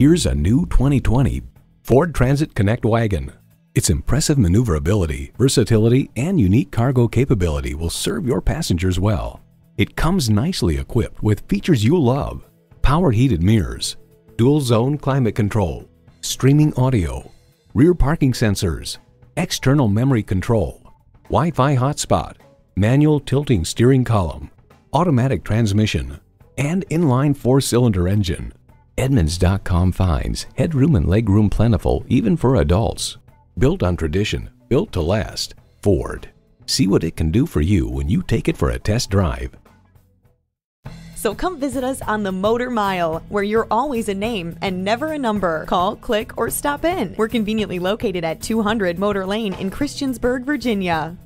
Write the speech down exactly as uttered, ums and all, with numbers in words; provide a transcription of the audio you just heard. Here's a new twenty twenty Ford Transit Connect Wagon. Its impressive maneuverability, versatility, and unique cargo capability will serve your passengers well. It comes nicely equipped with features you love: power heated mirrors, dual zone climate control, streaming audio, rear parking sensors, external memory control, Wi-Fi hotspot, manual tilting steering column, automatic transmission, and inline four-cylinder engine. Edmunds dot com finds headroom and legroom plentiful even for adults. Built on tradition, built to last, Ford. See what it can do for you when you take it for a test drive. So come visit us on the Motor Mile, where you're always a name and never a number. Call, click, or stop in. We're conveniently located at two hundred Motor Lane in Christiansburg, Virginia.